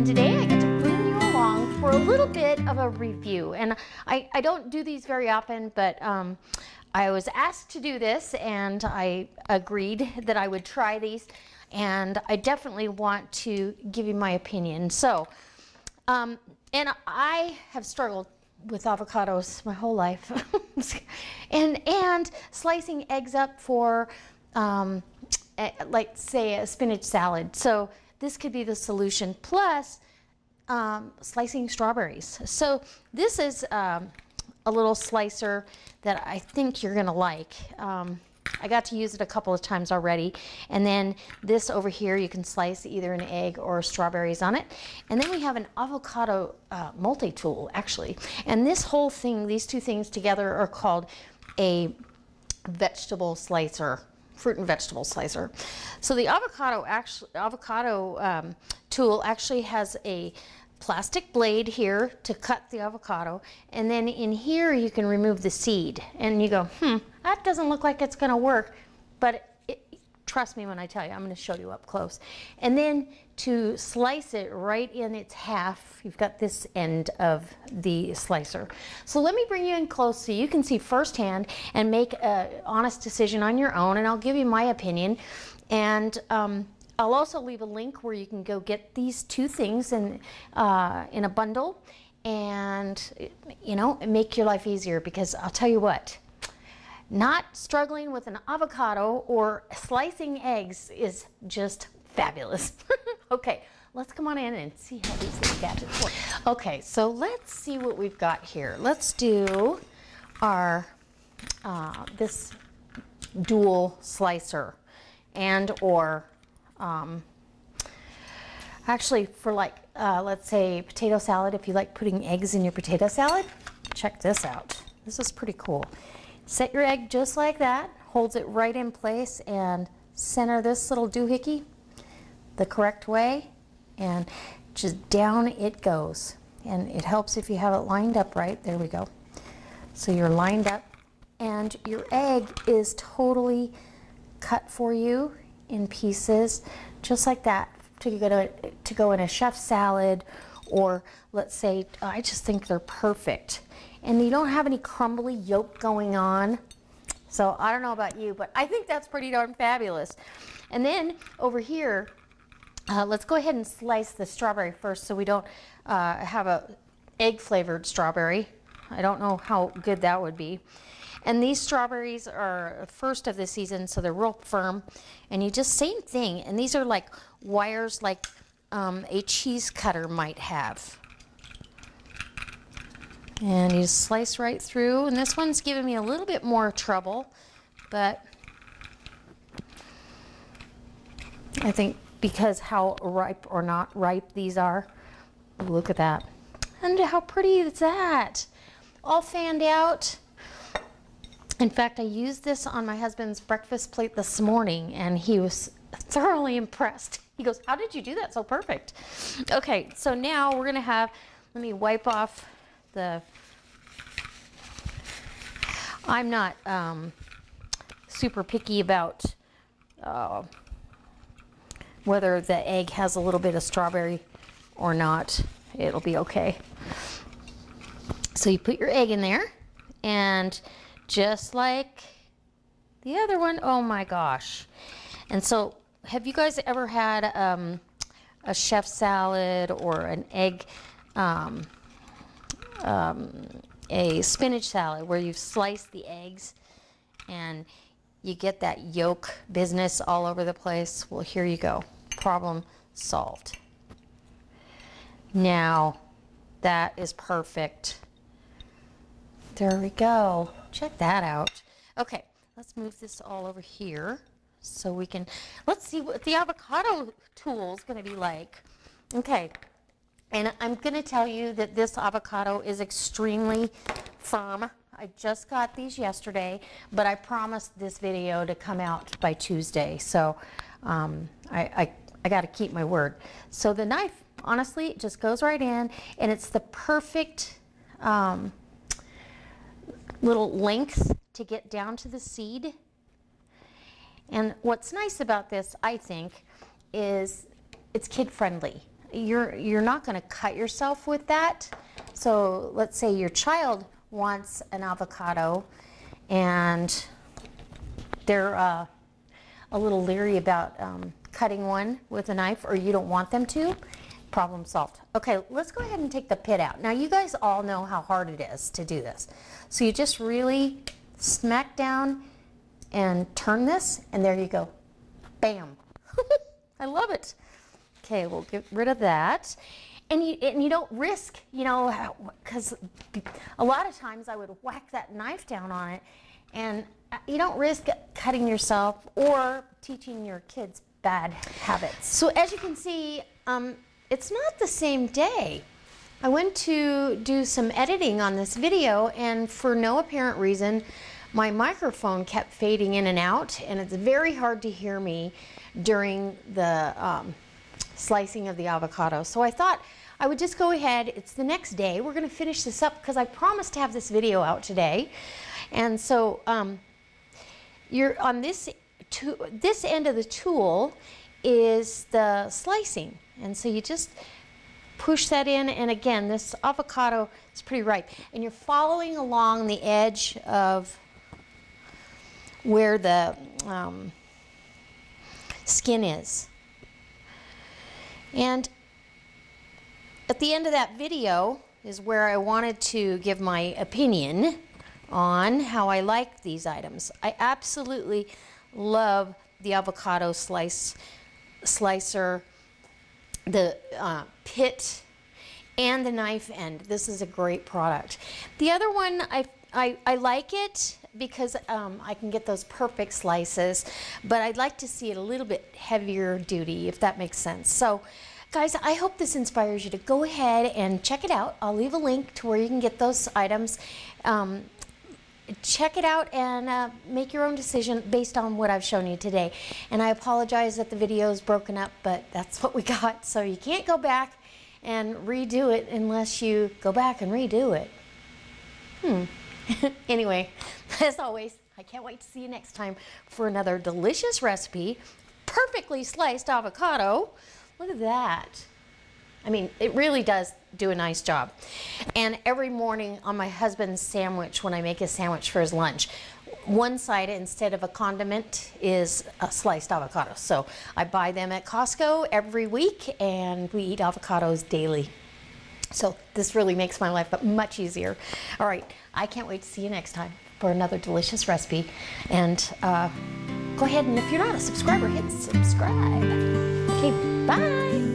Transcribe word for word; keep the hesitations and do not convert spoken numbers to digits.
and today I get to bring you along for a little bit of a review. And I, I don't do these very often, but um, I was asked to do this and I agreed that I would try these, and I definitely want to give you my opinion. So, um, and I have struggled with avocados my whole life and and slicing eggs up for um, like say a spinach salad, so this could be the solution, plus um, slicing strawberries. So this is um, a little slicer that I think you're gonna like. um, I got to use it a couple of times already. And then this over here, you can slice either an egg or strawberries on it. And then we have an avocado uh, multi-tool, actually. And this whole thing, these two things together, are called a vegetable slicer, fruit and vegetable slicer. So the avocado actually, avocado um, tool actually has a plastic blade here to cut the avocado, and then in here you can remove the seed. And you go, hmm, that doesn't look like it's going to work, but it, trust me when I tell you, I'm going to show you up close. And then to slice it right in its half, you've got this end of the slicer. So let me bring you in close so you can see firsthand and make an honest decision on your own, and I'll give you my opinion. And um, I'll also leave a link where you can go get these two things in, uh, in a bundle, and, you know, make your life easier, because I'll tell you what, not struggling with an avocado or slicing eggs is just fabulous. Okay, let's come on in and see how these little gadgets work. Okay, so let's see what we've got here. Let's do our, uh, this dual slicer and or Um, actually for like, uh, let's say potato salad, if you like putting eggs in your potato salad, check this out. This is pretty cool. Set your egg just like that, holds it right in place, and center this little doohickey the correct way, and just down it goes. And it helps if you have it lined up right. There we go. So you're lined up, and your egg is totally cut for you in pieces, just like that, to go to, to go in a chef's salad, or let's say, I just think they're perfect. And you don't have any crumbly yolk going on. So I don't know about you, but I think that's pretty darn fabulous. And then over here, uh, let's go ahead and slice the strawberry first, so we don't uh, have a egg flavored strawberry. I don't know how good that would be. And these strawberries are first of the season, so they're real firm. And you just, same thing. And these are like wires, like um, a cheese cutter might have. And you slice right through. And this one's giving me a little bit more trouble, but I think because how ripe or not ripe these are. Look at that. And how pretty is that? All fanned out. In fact, I used this on my husband's breakfast plate this morning, and he was thoroughly impressed. He goes, how did you do that so perfect? Okay, so now we're gonna have, let me wipe off the, I'm not um, super picky about uh, whether the egg has a little bit of strawberry or not. It'll be okay. So you put your egg in there, and just like the other one, oh my gosh. And so, have you guys ever had um, a chef salad or an egg, um, um, a spinach salad, where you've sliced the eggs and you get that yolk business all over the place? Well, here you go, problem solved. Now, that is perfect. There we go. Check that out. Okay, let's move this all over here so we can, let's see what the avocado tool is going to be like. Okay, and I'm going to tell you that this avocado is extremely firm. I just got these yesterday, but I promised this video to come out by Tuesday, so um, I, I, I got to keep my word. So the knife, honestly, it just goes right in, and it's the perfect um, little length to get down to the seed. And what's nice about this, I think, is it's kid friendly. you're you're not going to cut yourself with that. So let's say your child wants an avocado and they're uh, a little leery about um, cutting one with a knife, or you don't want them to. Problem solved. Okay, let's go ahead and take the pit out. Now you guys all know how hard it is to do this. So you just really smack down and turn this, and there you go. Bam. I love it. Okay, we'll get rid of that. And you, and you don't risk, you know, because a lot of times I would whack that knife down on it, and you don't risk cutting yourself or teaching your kids bad habits. So as you can see, um, it's not the same day. I went to do some editing on this video, and for no apparent reason, my microphone kept fading in and out, and it's very hard to hear me during the um, slicing of the avocado. So I thought I would just go ahead. It's the next day. We're going to finish this up because I promised to have this video out today. And so um, you're on this to, this end of the tool is the slicing, and so you just push that in. And again, this avocado is pretty ripe, and you're following along the edge of where the um, skin is. And at the end of that video is where I wanted to give my opinion on how I like these items. I absolutely love the avocado slice slicer, the uh, pit, and the knife end. This is a great product. The other one, I, I, I like it because um, I can get those perfect slices, but I'd like to see it a little bit heavier duty, if that makes sense. So guys, I hope this inspires you to go ahead and check it out. I'll leave a link to where you can get those items. Um, Check it out and uh, make your own decision based on what I've shown you today. And I apologize that the video is broken up, but that's what we got. So you can't go back and redo it unless you go back and redo it. Hmm. Anyway, as always, I can't wait to see you next time for another delicious recipe. Perfectly sliced avocado. Look at that. I mean, it really does do a nice job. And every morning on my husband's sandwich, when I make his sandwich for his lunch, one side instead of a condiment is a sliced avocado. So I buy them at Costco every week, and we eat avocados daily. So this really makes my life much easier. All right, I can't wait to see you next time for another delicious recipe. And uh, go ahead, and if you're not a subscriber, hit subscribe. Okay, bye.